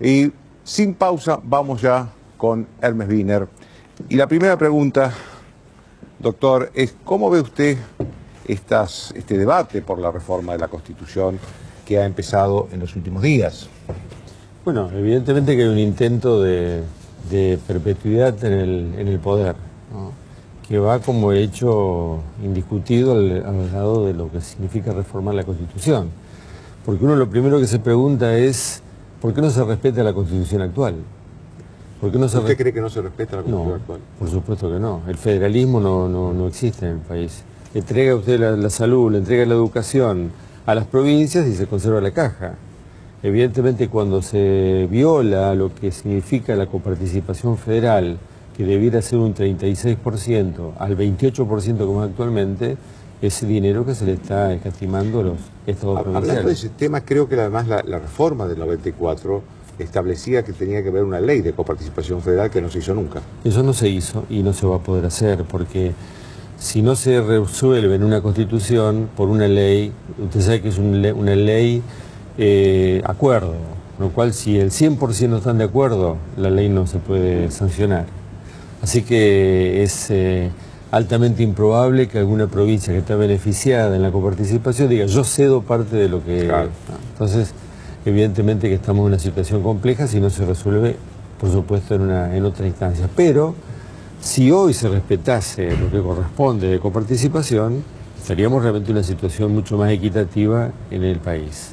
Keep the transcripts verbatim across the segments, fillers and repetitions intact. Y sin pausa vamos ya con Hermes Binner. Y la primera pregunta, doctor, es ¿cómo ve usted estas, este debate por la reforma de la Constitución que ha empezado en los últimos días? Bueno, evidentemente que hay un intento de, de perpetuidad en el, en el poder, ¿no?, que va como hecho indiscutido al, al lado de lo que significa reformar la Constitución. Porque uno lo primero que se pregunta es ¿por qué no se respeta la Constitución actual? ¿Por qué no se ¿Usted cree que no se respeta la Constitución no, actual? Por supuesto que no. El federalismo no, no, no existe en el país. Le entrega usted la, la salud, le entrega la educación a las provincias y se conserva la caja. Evidentemente cuando se viola lo que significa la coparticipación federal, que debiera ser un treinta y seis por ciento al veintiocho por ciento como es actualmente, ese dinero que se le está escatimando a los estados provinciales. Hablando de ese tema, creo que además la, la reforma del noventa y cuatro establecía que tenía que haber una ley de coparticipación federal que no se hizo nunca. Eso no se hizo y no se va a poder hacer, porque si no se resuelve en una constitución por una ley, usted sabe que es un le una ley eh, acuerdo, lo cual si el cien por ciento no están de acuerdo, la ley no se puede sancionar. Así que es eh, altamente improbable que alguna provincia que está beneficiada en la coparticipación diga yo cedo parte de lo que... Claro. Entonces, evidentemente que estamos en una situación compleja si no se resuelve, por supuesto, en, una, en otra instancia. Pero si hoy se respetase lo que corresponde de coparticipación, estaríamos realmente en una situación mucho más equitativa en el país.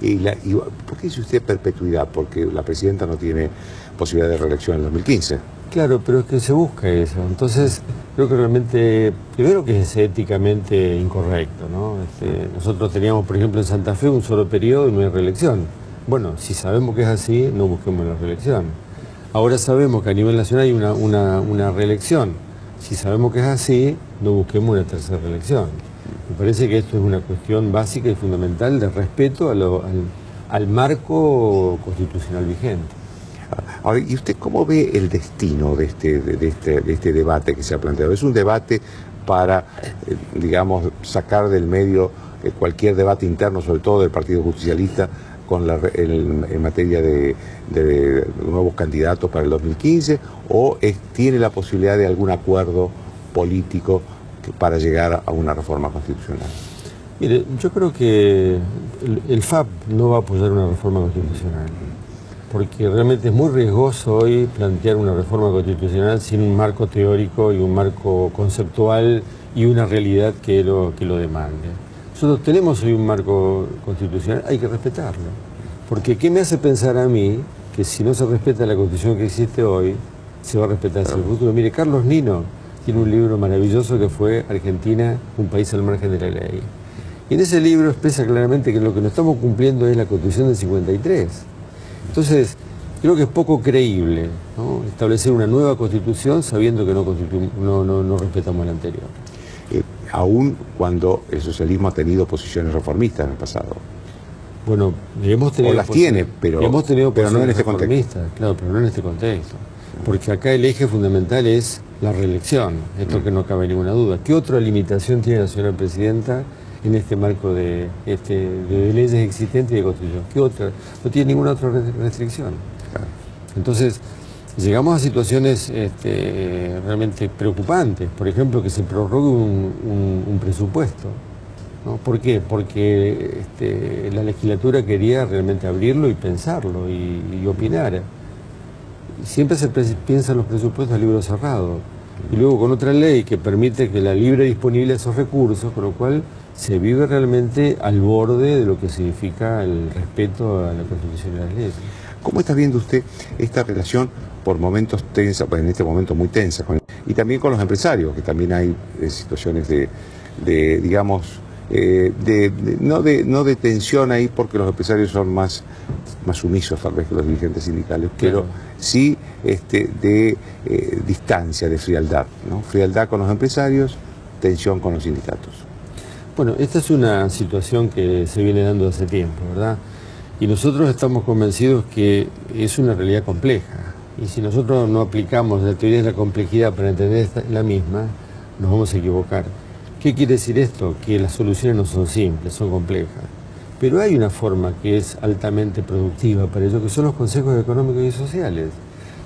¿Y, la, y por qué dice usted perpetuidad? Porque la presidenta no tiene posibilidad de reelección en el dos mil quince. Claro, pero es que se busca eso. Entonces, creo que realmente, primero que es éticamente incorrecto, ¿no? Este, nosotros teníamos, por ejemplo, en Santa Fe un solo periodo y no hay reelección. Bueno, si sabemos que es así, no busquemos la reelección. Ahora sabemos que a nivel nacional hay una, una, una reelección. Si sabemos que es así, no busquemos una tercera reelección. Me parece que esto es una cuestión básica y fundamental de respeto a lo, al, al marco constitucional vigente. Ahora, ¿y usted cómo ve el destino de este, de, este, de este debate que se ha planteado? ¿Es un debate para, eh, digamos, sacar del medio eh, cualquier debate interno, sobre todo del Partido Justicialista, con la, el, en materia de, de nuevos candidatos para el dos mil quince? ¿O es, tiene la posibilidad de algún acuerdo político que, para llegar a una reforma constitucional? Mire, yo creo que el, el F A P no va a apoyar una reforma constitucional, porque realmente es muy riesgoso hoy plantear una reforma constitucional sin un marco teórico y un marco conceptual y una realidad que lo, que lo demande. Nosotros tenemos hoy un marco constitucional, hay que respetarlo. Porque ¿qué me hace pensar a mí que si no se respeta la constitución que existe hoy, se va a respetar hacia el futuro? Mire, Carlos Nino tiene un libro maravilloso que fue Argentina, un país al margen de la ley. Y en ese libro expresa claramente que lo que no estamos cumpliendo es la constitución del cincuenta y tres. Entonces, creo que es poco creíble, ¿no?, establecer una nueva constitución sabiendo que no, no, no, no respetamos la anterior. Eh, aún cuando el socialismo ha tenido posiciones reformistas en el pasado. Bueno, hemos tenido... O las tiene, pero, hemos tenido pero no en este contexto. Claro, pero no en este contexto. Porque acá el eje fundamental es la reelección, esto que no cabe ninguna duda. ¿Qué otra limitación tiene la señora presidenta en este marco de, este, de leyes existentes y de constitución? ¿Qué otra? No tiene ninguna otra restricción. Entonces, llegamos a situaciones este, realmente preocupantes. Por ejemplo, que se prorrogue un, un, un presupuesto, ¿no? ¿Por qué? Porque este, la legislatura quería realmente abrirlo y pensarlo y, y opinar. Siempre se piensan los presupuestos a libro cerrado. Y luego con otra ley que permite que la libre disponible de esos recursos, con lo cual se vive realmente al borde de lo que significa el respeto a la Constitución y las leyes. ¿Cómo está viendo usted esta relación por momentos tensa, en este momento muy tensa, con, y también con los empresarios, que también hay eh, situaciones de, de digamos, eh, de, de, no de no de tensión ahí, porque los empresarios son más, más sumisos tal vez que los dirigentes sindicales, claro, pero sí este, de eh, distancia, de frialdad, ¿no? Frialdad con los empresarios, tensión con los sindicatos. Bueno, esta es una situación que se viene dando hace tiempo, ¿verdad? Y nosotros estamos convencidos que es una realidad compleja. Y si nosotros no aplicamos la teoría de la complejidad para entender esta, la misma, nos vamos a equivocar. ¿Qué quiere decir esto? Que las soluciones no son simples, son complejas. Pero hay una forma que es altamente productiva para ello, que son los consejos económicos y sociales.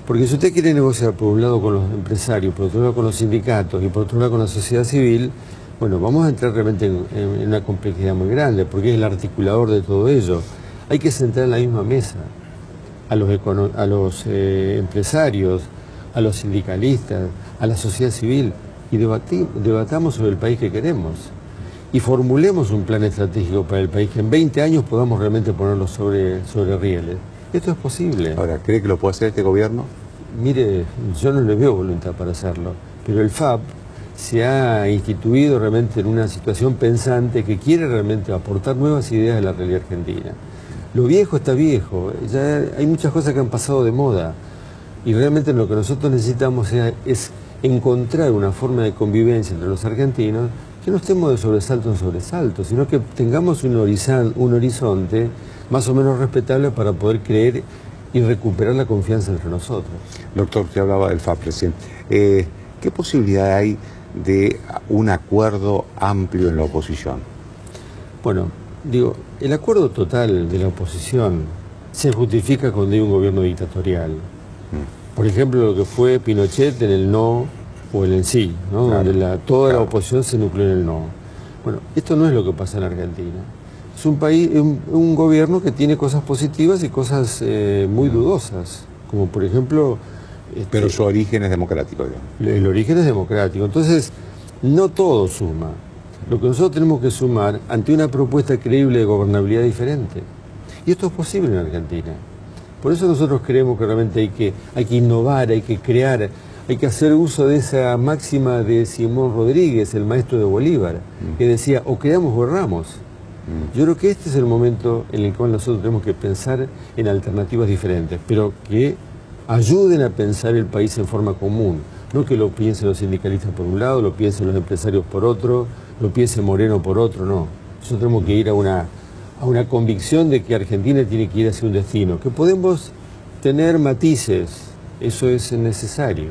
Porque si usted quiere negociar por un lado con los empresarios, por otro lado con los sindicatos y por otro lado con la sociedad civil, bueno, vamos a entrar realmente en, en una complejidad muy grande, porque es el articulador de todo ello. Hay que sentar en la misma mesa a los, econo a los eh, empresarios, a los sindicalistas, a la sociedad civil, y debatamos sobre el país que queremos. Y formulemos un plan estratégico para el país, que en veinte años podamos realmente ponerlo sobre, sobre rieles. Esto es posible. Ahora, ¿cree que lo puede hacer este gobierno? Mire, yo no le veo voluntad para hacerlo, pero el F A P se ha instituido realmente en una situación pensante que quiere realmente aportar nuevas ideas a la realidad argentina. Lo viejo está viejo, ya hay muchas cosas que han pasado de moda, y realmente lo que nosotros necesitamos es, es encontrar una forma de convivencia entre los argentinos que no estemos de sobresalto en sobresalto, sino que tengamos un horizonte, un horizonte más o menos respetable para poder creer y recuperar la confianza entre nosotros. Doctor, usted hablaba del F A P recién. Eh, ¿Qué posibilidad hay de un acuerdo amplio en la oposición? Bueno, digo, el acuerdo total de la oposición se justifica cuando hay un gobierno dictatorial. Mm. Por ejemplo, lo que fue Pinochet en el no o en el sí, ¿no? Claro, donde la, toda claro. la oposición se nucleó en el no. Bueno, esto no es lo que pasa en Argentina. Es un país, un, un gobierno que tiene cosas positivas y cosas eh, muy dudosas, como por ejemplo... Este, pero su origen es democrático, digamos. El origen es democrático, entonces no todo suma. Lo que nosotros tenemos que sumar ante una propuesta creíble de gobernabilidad diferente. Y esto es posible en Argentina. Por eso nosotros creemos que realmente hay que, hay que innovar, hay que crear... Hay que hacer uso de esa máxima de Simón Rodríguez, el maestro de Bolívar, mm. que decía, o creamos o erramos. Mm. Yo creo que este es el momento en el cual nosotros tenemos que pensar en alternativas diferentes, pero que ayuden a pensar el país en forma común. No que lo piensen los sindicalistas por un lado, lo piensen los empresarios por otro, lo piense Moreno por otro, no. Nosotros tenemos que ir a una, a una convicción de que Argentina tiene que ir hacia un destino, que podemos tener matices, eso es necesario.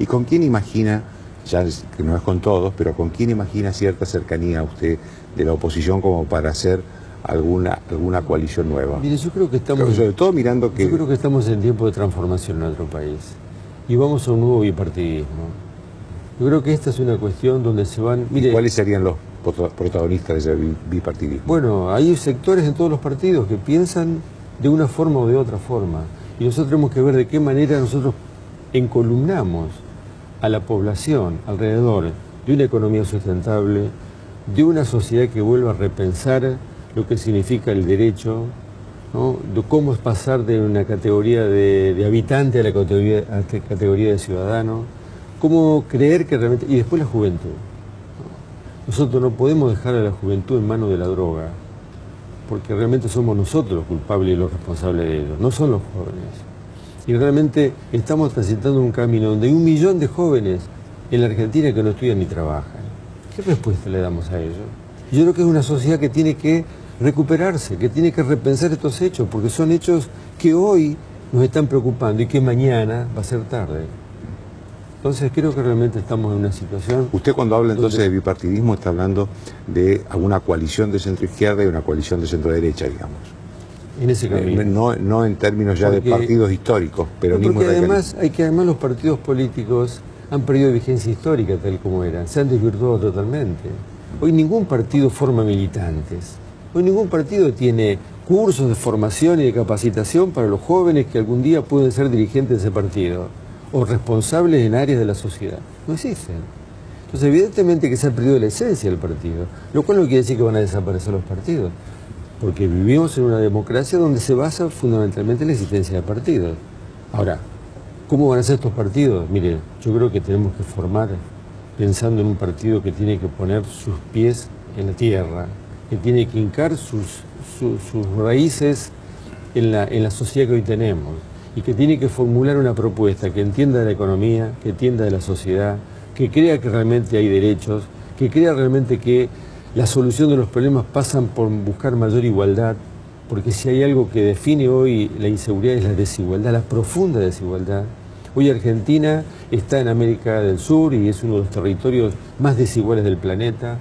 ¿Y con quién imagina, ya que no es con todos, pero con quién imagina cierta cercanía a usted de la oposición como para hacer alguna, alguna coalición nueva? Mire, yo creo que estamos... Pero sobre todo mirando que... Yo creo que estamos en tiempo de transformación en nuestro país y vamos a un nuevo bipartidismo. Yo creo que esta es una cuestión donde se van... Mire, ¿y cuáles serían los protagonistas de ese bipartidismo? Bueno, hay sectores en todos los partidos que piensan de una forma o de otra forma y nosotros tenemos que ver de qué manera nosotros encolumnamos a la población alrededor de una economía sustentable, de una sociedad que vuelva a repensar lo que significa el derecho, ¿no? De cómo es pasar de una categoría de, de habitante a la categoría, a la categoría de ciudadano, cómo creer que realmente... Y después la juventud. Nosotros no podemos dejar a la juventud en manos de la droga, porque realmente somos nosotros los culpables y los responsables de ellos, no son los jóvenes. Y realmente estamos transitando un camino donde hay un millón de jóvenes en la Argentina que no estudian ni trabajan. ¿Qué respuesta le damos a ellos? Yo creo que es una sociedad que tiene que recuperarse, que tiene que repensar estos hechos, porque son hechos que hoy nos están preocupando y que mañana va a ser tarde. Entonces creo que realmente estamos en una situación... Usted cuando habla entonces donde... de bipartidismo está hablando de alguna coalición de centro-izquierda y una coalición de centro-derecha, digamos. En ese camino. No, no en términos ya porque, de partidos históricos, pero mismo porque además hay que además los partidos políticos han perdido vigencia histórica tal como eran, se han desvirtuado totalmente. Hoy ningún partido forma militantes, hoy ningún partido tiene cursos de formación y de capacitación para los jóvenes que algún día pueden ser dirigentes de ese partido o responsables en áreas de la sociedad. No existen. Entonces evidentemente que se ha perdido la esencia del partido, lo cual no quiere decir que van a desaparecer los partidos. Porque vivimos en una democracia donde se basa fundamentalmente en la existencia de partidos. Ahora, ¿cómo van a ser estos partidos? Mire, yo creo que tenemos que formar pensando en un partido que tiene que poner sus pies en la tierra, que tiene que hincar sus, su, sus raíces en la, en la sociedad que hoy tenemos y que tiene que formular una propuesta que entienda de la economía, que entienda de la sociedad, que crea que realmente hay derechos, que crea realmente que... La solución de los problemas pasan por buscar mayor igualdad, porque si hay algo que define hoy la inseguridad es la desigualdad, la profunda desigualdad. Hoy Argentina está en América del Sur y es uno de los territorios más desiguales del planeta.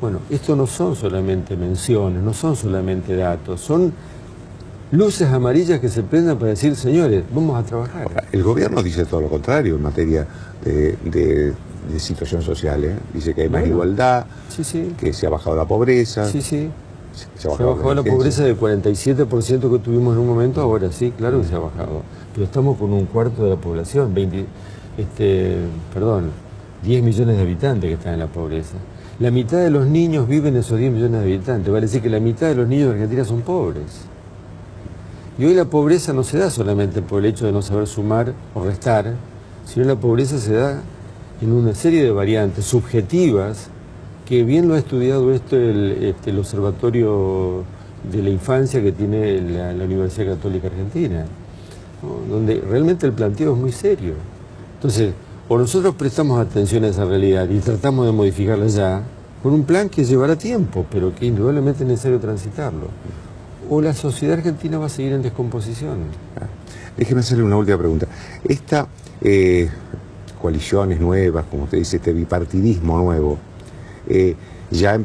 Bueno, esto no son solamente menciones, no son solamente datos, son luces amarillas que se prendan para decir, señores, vamos a trabajar. Ahora, el gobierno dice todo lo contrario en materia de, de, de situación social, ¿eh? Dice que hay más bueno, igualdad, sí, sí. que se ha bajado la pobreza. Sí, sí. Se ha bajado, se ha bajado la, la pobreza del cuarenta y siete por ciento que tuvimos en un momento, ahora sí, claro que se ha bajado. Pero estamos con un cuarto de la población, veinte, este, perdón, diez millones de habitantes que están en la pobreza. La mitad de los niños viven en esos diez millones de habitantes, vale decir que la mitad de los niños de Argentina son pobres. Y hoy la pobreza no se da solamente por el hecho de no saber sumar o restar, sino la pobreza se da en una serie de variantes subjetivas que bien lo ha estudiado esto el, este, el Observatorio de la Infancia que tiene la, la Universidad Católica Argentina, ¿no? Donde realmente el planteo es muy serio. Entonces, o nosotros prestamos atención a esa realidad y tratamos de modificarla ya, con un plan que llevará tiempo, pero que indudablemente es necesario transitarlo, o la sociedad argentina va a seguir en descomposición. Ah, déjeme hacerle una última pregunta. Estas eh, coaliciones nuevas, como usted dice, este bipartidismo nuevo, eh, ya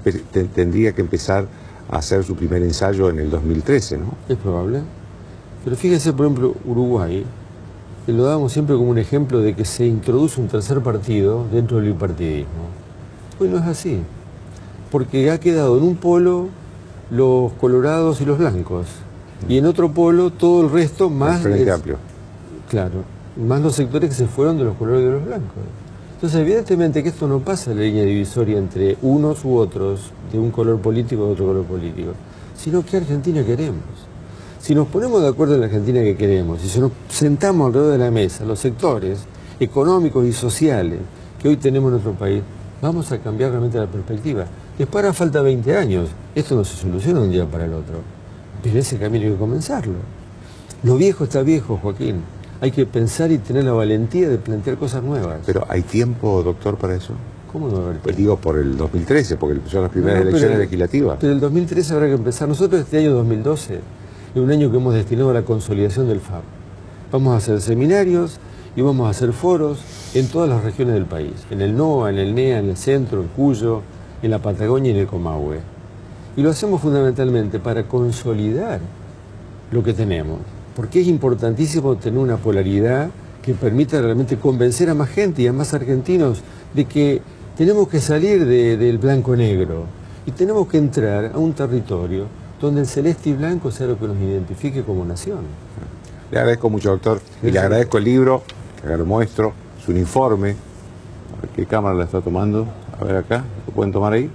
tendría que empezar a hacer su primer ensayo en el dos mil trece, ¿no? Es probable. Pero fíjese, por ejemplo, Uruguay, lo damos siempre como un ejemplo de que se introduce un tercer partido dentro del bipartidismo. Hoy no es así, porque ha quedado en un polo los colorados y los blancos, y en otro polo todo el resto más... El Frente Amplio. Claro, más los sectores que se fueron de los colorados y de los blancos. Entonces, evidentemente que esto no pasa en la línea divisoria entre unos u otros, de un color político a otro color político, sino que Argentina queremos. Si nos ponemos de acuerdo en la Argentina que queremos, si nos sentamos alrededor de la mesa, los sectores económicos y sociales que hoy tenemos en nuestro país, vamos a cambiar realmente la perspectiva. Después hará falta veinte años, esto no se soluciona de un día para el otro, pero ese camino hay que comenzarlo. Lo viejo está viejo, Joaquín, hay que pensar y tener la valentía de plantear cosas nuevas. ¿Pero hay tiempo, doctor, para eso? ¿Cómo no va a haber? Pues digo, por el dos mil trece, porque son las primeras no, no, elecciones pero, legislativas. Pero el dos mil trece habrá que empezar. Nosotros este año dos mil doce... es un año que hemos destinado a la consolidación del F A P. Vamos a hacer seminarios y vamos a hacer foros en todas las regiones del país. En el N O A, en el N E A, en el Centro, en Cuyo, en la Patagonia y en el Comahue. Y lo hacemos fundamentalmente para consolidar lo que tenemos. Porque es importantísimo tener una polaridad que permita realmente convencer a más gente y a más argentinos de que tenemos que salir de, del blanco-negro y tenemos que entrar a un territorio donde el celeste y blanco sea lo que nos identifique como nación. Le agradezco mucho, doctor, y le agradezco el libro, que acá lo muestro, su uniforme. A ver qué cámara la está tomando. A ver acá, ¿lo pueden tomar ahí?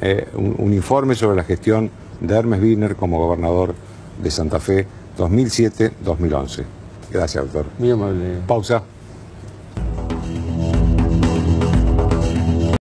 Eh, un uniforme sobre la gestión de Hermes Binner como gobernador de Santa Fe dos mil siete dos mil once. Gracias, doctor. Muy amable. Pausa.